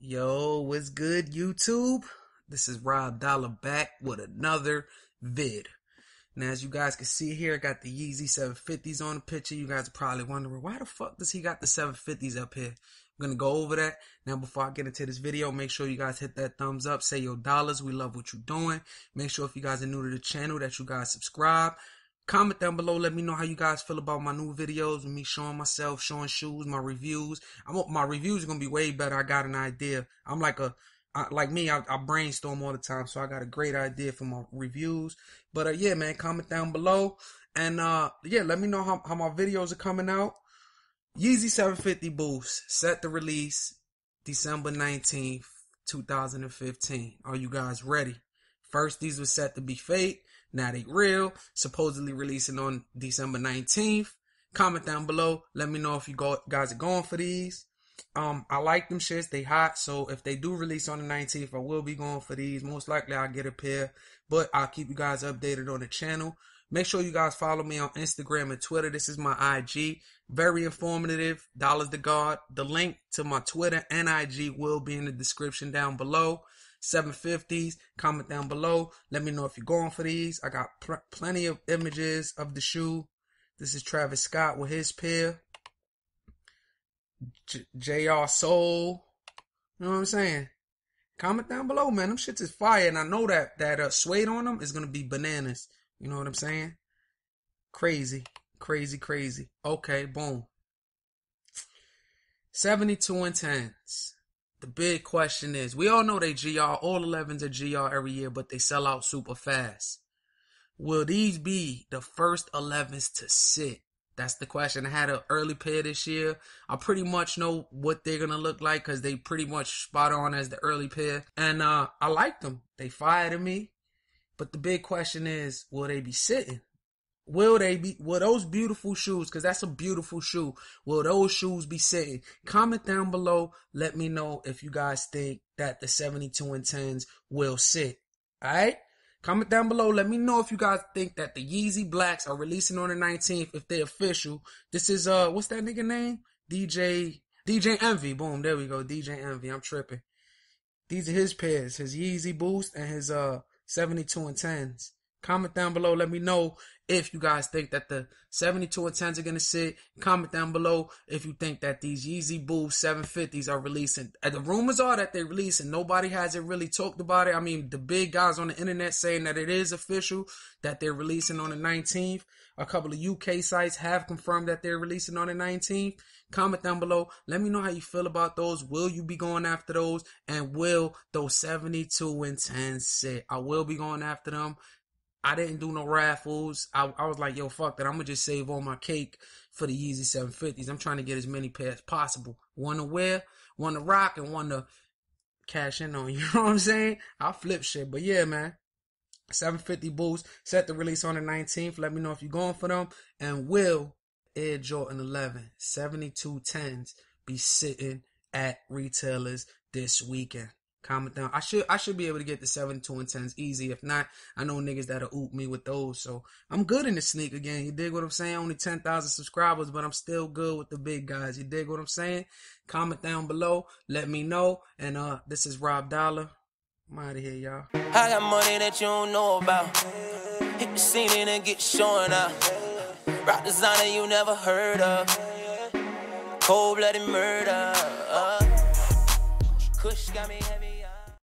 Yo, what's good, YouTube? This is Rob Dollar back with another vid. Now, as you guys can see here, I got the Yeezy 750s on the picture. You guys are probably wondering, why the fuck does he got the 750s up here? I'm going to go over that. Now, before I get into this video, make sure you guys hit that thumbs up. Say your dollars. We love what you're doing. Make sure if you guys are new to the channel that you guys subscribe. Comment down below. Let me know how you guys feel about my new videos. Me showing myself, showing shoes, my reviews. My reviews are going to be way better. I got an idea. I'm like a... Like me, I brainstorm all the time, so I got a great idea for my reviews. But yeah, man, comment down below. And yeah, let me know how my videos are coming out. Yeezy 750 Boost, set to release December 19th, 2015. Are you guys ready? First, these were set to be fake. Now they real. Supposedly releasing on December 19th. Comment down below. Let me know if you guys are going for these. I like them shits, they hot, so if they do release on the 19th, I will be going for these. Most likely I'll get a pair, but I'll keep you guys updated on the channel. Make sure you guys follow me on Instagram and Twitter. This is my IG, very informative, dollars to God. The link to my Twitter and IG will be in the description down below. 750s, comment down below, let me know if you're going for these. I got plenty of images of the shoe. This is Travis Scott with his pair. JR Soul, you know what I'm saying? Comment down below, man. Them shits is fire, and I know that suede on them is gonna be bananas. You know what I'm saying? Crazy, crazy, crazy. Okay, boom. 72 and 10s. The big question is, we all know they GR. All 11s are GR every year, but they sell out super fast. Will these be the first 11s to sit? That's the question. I had an early pair this year. I pretty much know what they're going to look like because they pretty much spot on as the early pair. And I like them. They fire to me. But the big question is, will they be sitting? Will those beautiful shoes, because that's a beautiful shoe, will those shoes be sitting? Comment down below. Let me know if you guys think that the 72 and 10s will sit. All right? Comment down below. Let me know if you guys think that the Yeezy Blacks are releasing on the 19th, if they're official. This is, what's that nigga name? DJ Envy. Boom, there we go. DJ Envy. I'm tripping. These are his pairs, his Yeezy Boost and his 72 and 10s. Comment down below. Let me know if you guys think that the 72 and 10s are going to sit. Comment down below if you think that these Yeezy Boost 750s are releasing. The rumors are that they're releasing. Nobody hasn't really talked about it. I mean, the big guys on the internet saying that it is official, that they're releasing on the 19th. A couple of UK sites have confirmed that they're releasing on the 19th. Comment down below. Let me know how you feel about those. Will you be going after those? And will those 72 and 10s sit? I will be going after them. I didn't do no raffles. I was like, yo, fuck that. I'm going to just save all my cake for the Yeezy 750s. I'm trying to get as many pairs as possible. One to wear, one to rock, and one to cash in on. You know what I'm saying? I'll flip shit. But yeah, man. 750 Boost set to release on the 19th. Let me know if you're going for them. And will Air Jordan 11 7210s be sitting at retailers this weekend? Comment down. I should be able to get the 72 and 10s easy. If not, I know niggas that'll oop me with those. So I'm good in the sneaker game. You dig what I'm saying? Only 10,000 subscribers, but I'm still good with the big guys. You dig what I'm saying? Comment down below. Let me know. And this is Rob Dollar. I'm out of here, y'all. I got money that you don't know about. Hit the scene and then get showing up. Rock designer you never heard of. Cold blooded murder. Kush got me heavy.